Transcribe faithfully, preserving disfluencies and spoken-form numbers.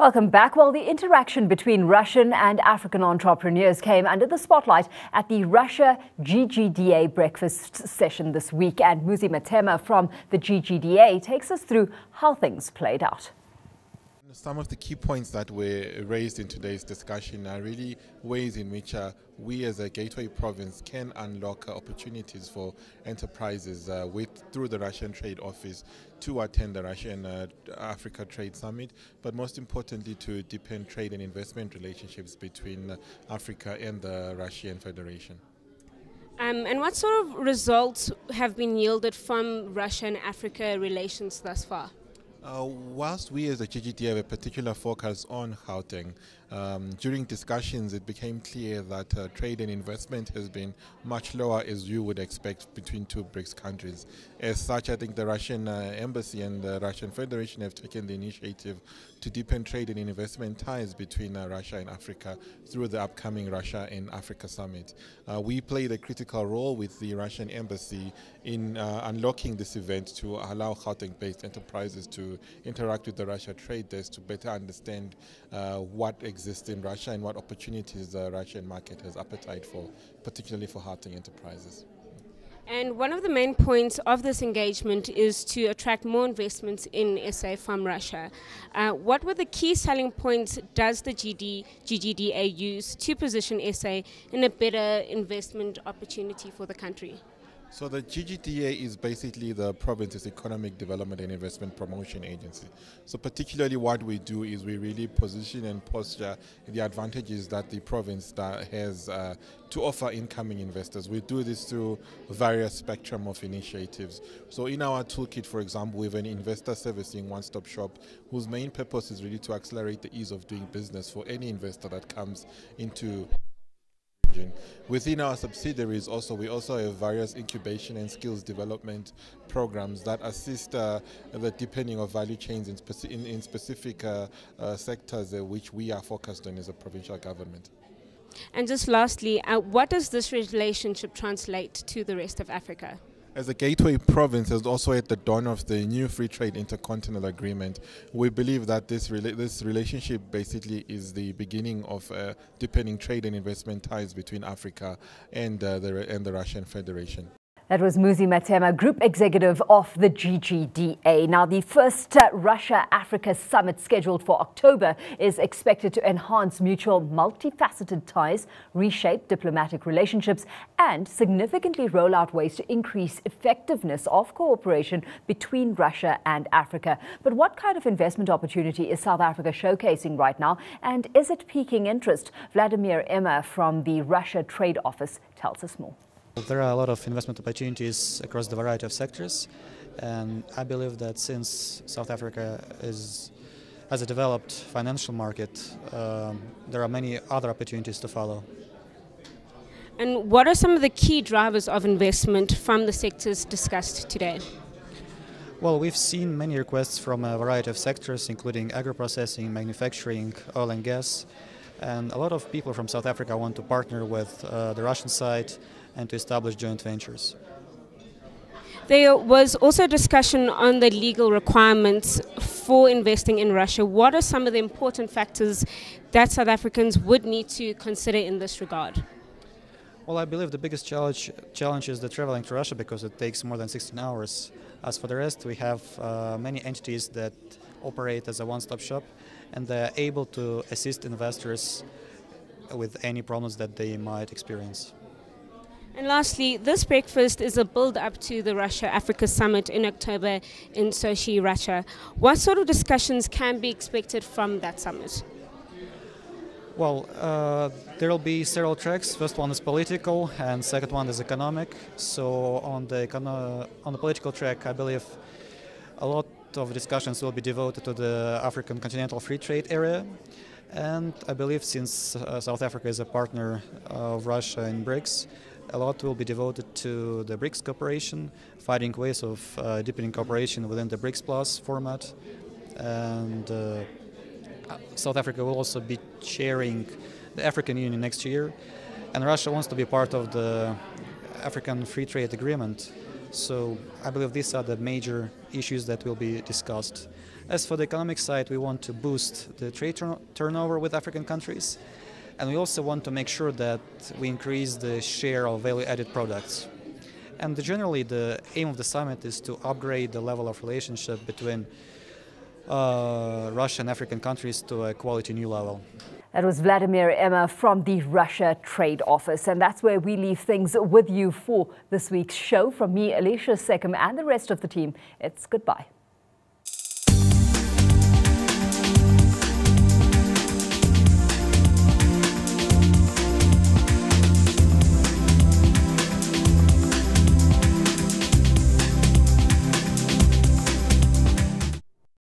Welcome back. Well, the interaction between Russian and African entrepreneurs came under the spotlight at the Russia G G D A breakfast session this week. And Muzi Mathema from the G G D A takes us through how things played out. Some of the key points that were raised in today's discussion are really ways in which uh, we as a gateway province can unlock uh, opportunities for enterprises uh, with through the Russian Trade Office to attend the Russian uh, Africa Trade Summit, but most importantly to deepen trade and investment relationships between uh, Africa and the Russian Federation. Um, and what sort of results have been yielded from Russia and Africa relations thus far? Uh, whilst we as the G G D have a particular focus on Gauteng, um, during discussions it became clear that uh, trade and investment has been much lower as you would expect between two BRICS countries. As such, I think the Russian uh, Embassy and the Russian Federation have taken the initiative to deepen trade and investment ties between uh, Russia and Africa through the upcoming Russia and Africa Summit. Uh, we played a critical role with the Russian Embassy in uh, unlocking this event to allow Gauteng-based enterprises to interact with the Russia trade desk to better understand uh, what exists in Russia and what opportunities the Russian market has appetite for, particularly for Gauteng enterprises. And one of the main points of this engagement is to attract more investments in S A from Russia. Uh, what were the key selling points does the G G D A use to position S A in a better investment opportunity for the country? So the G G D A is basically the province's economic development and investment promotion agency. So particularly what we do is we really position and posture the advantages that the province that has uh, to offer incoming investors. We do this through various spectrum of initiatives. So in our toolkit, for example, we have an investor servicing one-stop shop whose main purpose is really to accelerate the ease of doing business for any investor that comes into within our subsidiaries. Also, we also have various incubation and skills development programs that assist uh, the deepening of value chains in, speci in, in specific uh, uh, sectors uh, which we are focused on as a provincial government. And just lastly, uh, what does this relationship translate to the rest of Africa? As a gateway province, is also at the dawn of the new free trade intercontinental agreement, we believe that this rela this relationship basically is the beginning of uh, deepening trade and investment ties between Africa and uh, the and the Russian Federation. That was Muzi Mathema, Group Executive of the G G D A. Now, the first uh, Russia-Africa summit scheduled for October is expected to enhance mutual multifaceted ties, reshape diplomatic relationships, and significantly roll out ways to increase effectiveness of cooperation between Russia and Africa. But what kind of investment opportunity is South Africa showcasing right now, and is it piquing interest? Vladimir Emma from the Russia Trade Office tells us more. There are a lot of investment opportunities across the variety of sectors, and I believe that since South Africa is, has a developed financial market, um, there are many other opportunities to follow. And what are some of the key drivers of investment from the sectors discussed today? Well, we've seen many requests from a variety of sectors, including agro-processing, manufacturing, oil and gas. And a lot of people from South Africa want to partner with uh, the Russian side and to establish joint ventures. There was also discussion on the legal requirements for investing in Russia. What are some of the important factors that South Africans would need to consider in this regard? Well, I believe the biggest challenge, challenge is the traveling to Russia, because it takes more than sixteen hours. As for the rest, we have uh, many entities that operate as a one-stop shop, and they're able to assist investors with any problems that they might experience. And lastly, this breakfast is a build-up to the Russia-Africa Summit in October in Sochi, Russia. What sort of discussions can be expected from that summit? Well, uh, there will be several tracks. First one is political, and second one is economic. So on the, econo on the political track, I believe a lot of discussions will be devoted to the African Continental Free Trade Area. And I believe since uh, South Africa is a partner of Russia in BRICS, a lot will be devoted to the BRICS cooperation, finding ways of uh, deepening cooperation within the BRICS Plus format. And uh, South Africa will also be chairing the African Union next year. And Russia wants to be part of the African Free Trade Agreement. So I believe these are the major issues that will be discussed. As for the economic side, we want to boost the trade turn turnover with African countries, and we also want to make sure that we increase the share of value-added products. And generally, the aim of the summit is to upgrade the level of relationship between uh, Russia and African countries to a quality new level. That was Vladimir Emma from the Russia Trade Office. And that's where we leave things with you for this week's show. From me, Alicia Sekem, and the rest of the team, it's goodbye.